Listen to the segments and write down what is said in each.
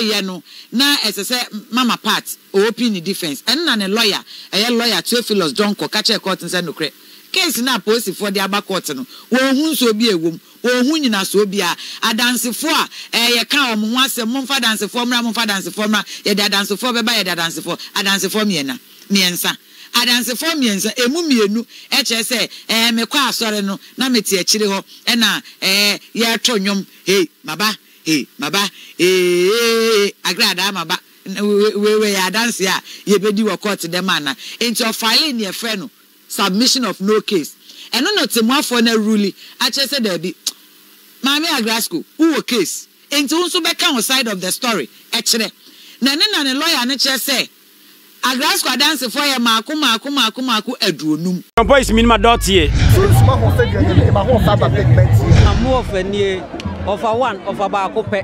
ye no na esese mama part open the defense and na lawyer a lawyer Theophilus Donko catch a court and say no cre case na police for the aba court no won hu so bi ewom won hu nyina so bi a dance for ye ka om ho asem momfa dance for mra momfa dance for mra ye da dance for beba ye da dance for a dance for miena miensa adanse for miensa emu mienu e che se me kwa asore no na meti e chiri ho e na ye to nwom hey maba eh Agradaa maba we ya dance ya ye bedi wo court dem ana into filing your friend no submission of no case and no temo for na rule a che se da bi mami Agrasco who case into unso be kan side of the story e chire na ne lawyer ne che se Agrasco dance for your maku edronum. My boys mean my daughter. I'm more of a near of a one of a bacope.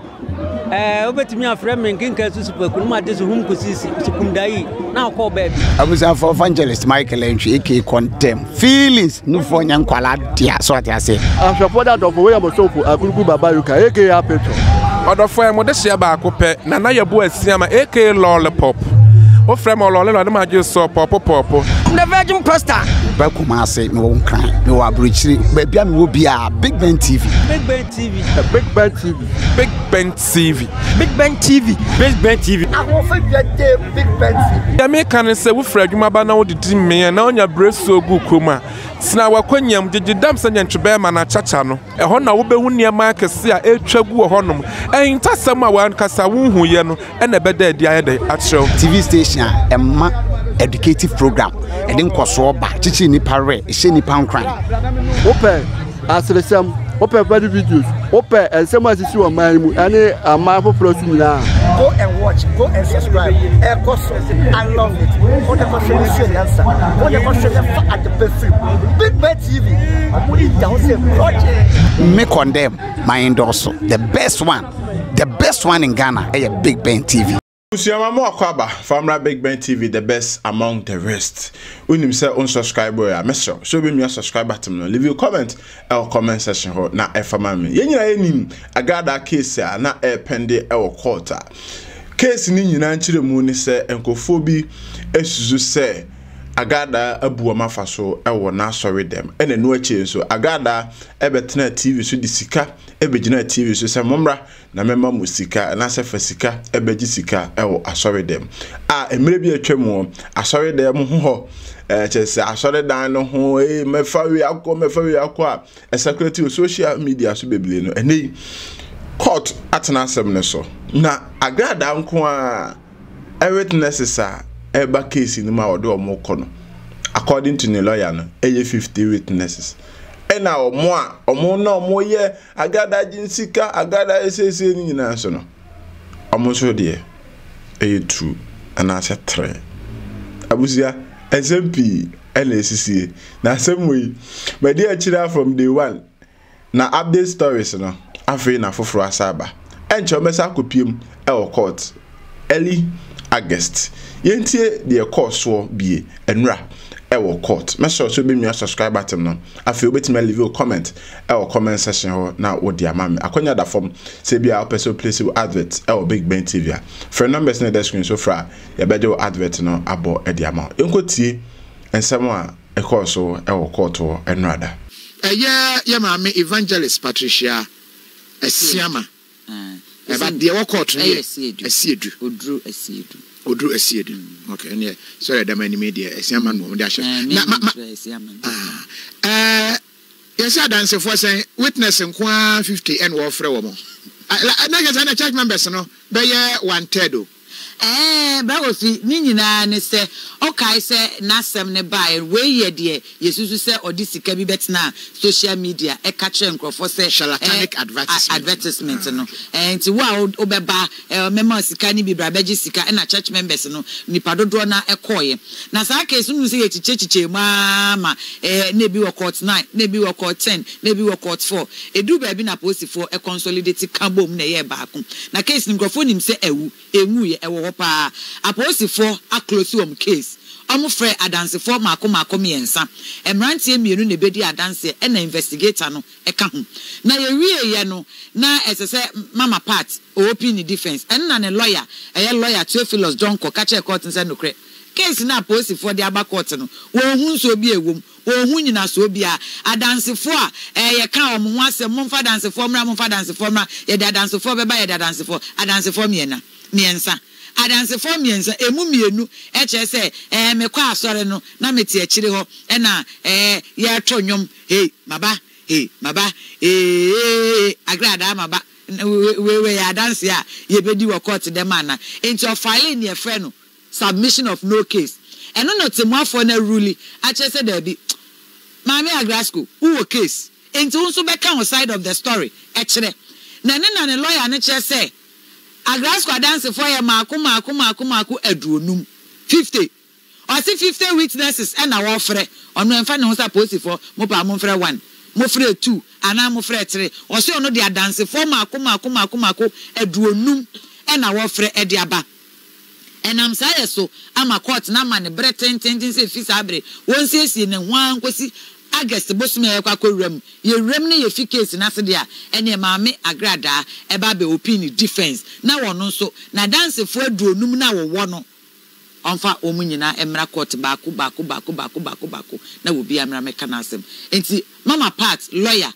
Over to me, a friend in Kinkasus, Puma, this whom could see Sukundai. Now call baby. I was a evangelist, Michael and Eke contempt. Feelings, no phone and quality, so I say. I'm sure that of way of a soap, a good babaruka, Eke Apetro. Other for Modesia bacope, Nanaya Boy Siama, Eke Lollipop. The Virgin Pastor. Bakumase, no one crime, no abridging. Baby, I will be a Big Ben TV. Big Ben TV. Big Ben TV. Big Ben TV. Big Ben TV. Big Ben TV. I will forget the Big Ben TV. The American is a friend, you might know the dream, and on your breath so good, Kuma. Snawa Quenyam did you dump send and Trebemana Chachano? A Honor Uberunia Marcasia, El Chabu Honum, and Tasama one Casawu Huyano, and a better the other at show TV station. A educative program and then Kosoba, Chichi Nipare, Shiny Pound Crime. Open as the sum, open very videos, open and someone is your man, and a marvel floating now. Go and watch, go and subscribe. I love it. What the question is your answer? What the question is at the perfume? Big Bad TV. I'm putting down the project. Make on them my endorser. The best one in Ghana, a Big Ben TV. Famra Big Ben TV, the best among the rest. When you say unsubscribe or message, show me your subscribe button. Leave your comment or comment section. Na famami. Yenye ni Agradaa case ya na pending or quarter. Case ni yina nchire mu ni say enkofobi esuzu say Agradaa abu amafaso ewo na sorry them. Ene no eche so Agradaa ebetena TV so di sika ebejina TV so say momra na memma musika na se fasika ebeji sika ewo asori dem a emre bi atwem asori dem ho chese asori dan no ho mefawi akọ a secretary social media so bebele no enei court atena sem ne so na Agradaa nko a witnesses a eba case ni ma odo omo ko no according to the lawyer no eye 50 witnesses ena omo a omo na omo ye Agradaa jinsika Agradaa esese ni nyina so no omo so de eye true ana se tre abusia SMP LCC na semwe by dey achira from day one na update stories no afi na foforo asaba enche omesa kopiem e o court early August yentie de course wo bie enura ewo court make sure so be nwa subscribe button no afi obetime leave your comment ewo comment section ho na wo dia mame akonya da form se bia person place wo advert ewo Big Ben TV a for numbers na the screen so fra ya beje advert no abo e dia ma enkotie ensem a e course wo ewo court wo enura da ye mame Evangelist Patricia Asiama eba de wo court no asiedu Odru asiedu. Okay, and yeah, sorry, that my media is a man. Yes, I dance for saying witness and 150 and warfare. I know you're a church member, so no, but yeah, 1/3. That was meaning, and I say, okay, say, Nasam nearby, way ye dear, yes, you say, or this can be better now. Social media, a catcher and crop for satanic advertisement, no, and to wow, Obeba, members can be Brabajisica and a church members, no, Nipadodona, a coy. Nasaka soon say, Chichi, Mama, maybe or court 9, maybe or court 10, maybe or court 4. A do be been opposed for a consolidated cabum near Bacum. Na case Ngrophon him say, a woo, a woo, a woo. Apostle for a close home case. amufre adanse for mako mako miensa emrantie mienu ne bedi adanse e na investigator no e ka ho na yewie ye no na esese mama part open defense en na ne lawyer eye lawyer Theophilus John ko kache court nse nokre case na police for the aba court no won hu so bi ewom won hu nyina so bi a adanse for eye ka omo asem momfa adanse for mra momfa adanse for mra ye da adanse for beba ye da adanse for miena miensa adanse for miensa emu mienu e che se mekwa asore no na meti akire ho e na ye to nwom hey maba Agradaa maba we ya adanse a ye bedi wo court dem ana into filing your friend no submission of no case and no te mo for na rule akire se da bi mami Agrasco who case into unso be kan side of the story akire na ne lawyer ne che se Agrasco adanse for ye mako 50 or see 50 witnesses and our friend on no enfa ne ho suppose for mo pa mo friend 1 mo friend 2 and mo friend 3 or say no the adanse for mako 50 and our friend e de aba and I'm sorry so I'm a court na man breathing say fisa abre won say si ne hwan kwesi August bosume yakwakorem ye rem ne ye fi case na se dia ene maame Agradaa e ba be opinion defense na wono so na dance fo aduonum na wowo no onfa omu nyina emra court baako na wo bia mra meka na asem enti mama part lawyer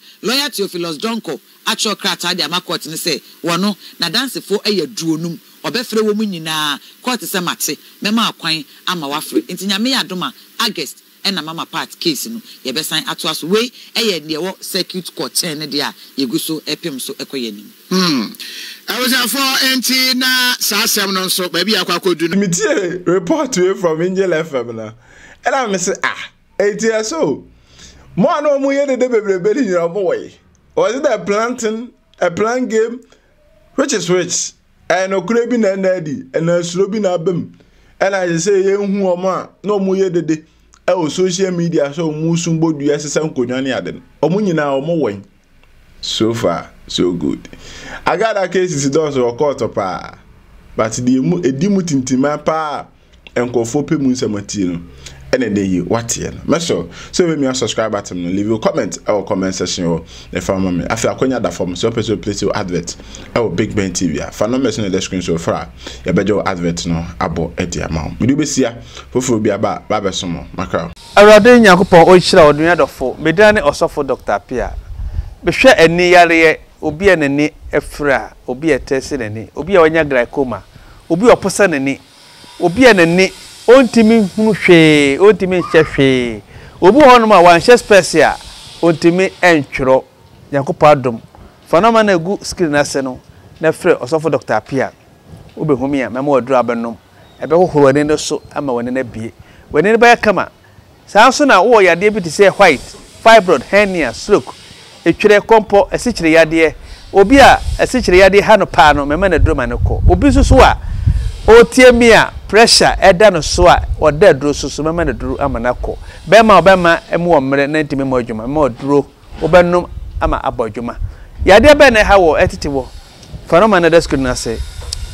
Theophilus Jonko actual crata dia ma court ne say wono na dance fo eye aduonum obefre wo mu nyina court se mate mema akwan ama wafre enti nyame yadoma August and a mama part case no ye be sign ato aso we e ye circuit court ne dia ye guso epem so ekoye nim I was for enti na sasem no so ba bi akwakodu no mitie report we from Angel FM na and I say ah enti so mo no mo ye de bebrebe ni no boy was it a planting a plan game which is which and okure bi na nadi and asuro bi na bam and I say ye hu omo a no mo ye de social media so musumbo du yasesa nkonyane aden omo nyina omo wen so far so good Agradaa case is done so court pa but the mu edimu tintima pa enkofo pemu nsamati no ene de yi wate no meso so we me subscribe button no leave a comment our comment section or the farmer me afi akonya da form so person place your advert our Big Ben TV fa no meso the screen so far ya bejo advert no abo e dia ma we do be sia fofo bi aba ba be somo makra awrade nyakopon o chira odun adofo medane osofo Dr. Pia behwe eni yare obi enani afra obi etese nani obi awanya glaucoma obi oposa nani obi enani ontimi hunu hwe ontimi hwe obu hono ma wanhye special ontimi entwro nyakopa dom fanoma na gu screen ase no na frɛ ɔsɔfo Dr. Pia obehumi a mama odura benom ebe hohoro ne so ama wone na bie wone ne ba kama saa so na wo yade bi te sɛ white fibroid hernia stroke etwere kompo asikyere yade obi a asikyere yade ha no pa no mama na droma ne kɔ obi so so a otiemia pressure eda no so a oda duro susu mema na duro amanako bema obema emu omre na ntime mo adwuma mo duro obenum ama abodwuma yade be na hawo etitewo fanoma na desku na se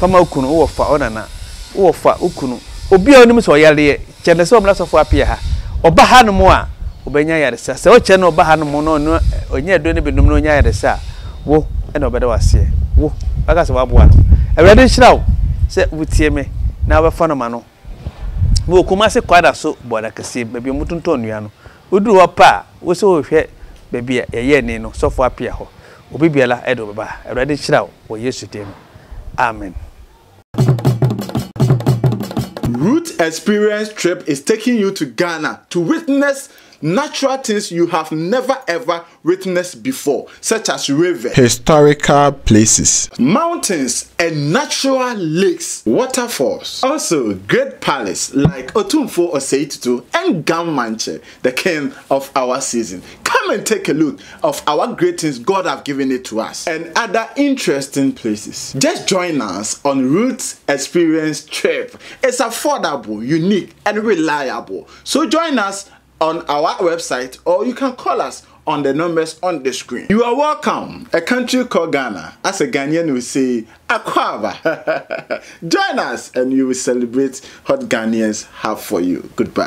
fama ukunu wo fa onana wo fa ukunu obi onim so yale chende so omlaso fo apia ha oba ha no mo a obenya yare sa se o che na oba ha no mo no onya edo ne benum no onya yare sa wo ena obeda wase wo akase wa boa ewede nshirawo se wutie me na wafano mano wo kumase kwada so boda kase baby mutunto nua no uduru wapa wo se wo hwe baby eye ni no sofo apia ho obibiala edo baba awrade chira wo Yesu dem amen. Roots Experience Trip is taking you to Ghana to witness natural things you have never ever witnessed before, such as rivers, historical places, mountains and natural lakes, waterfalls. Also, great palaces like Otunfo Oseitutu and Gammanche, the king of our season. Come and take a look of our great things God have given it to us and other interesting places. Just join us on Roots Experience Trip. It's affordable, unique and reliable. So join us on our website or you can call us on the numbers on the screen. You are welcome. A country called Ghana. As a Ghanaian, we say, Akwaba. Join us and you will celebrate what Ghanaians have for you. Goodbye.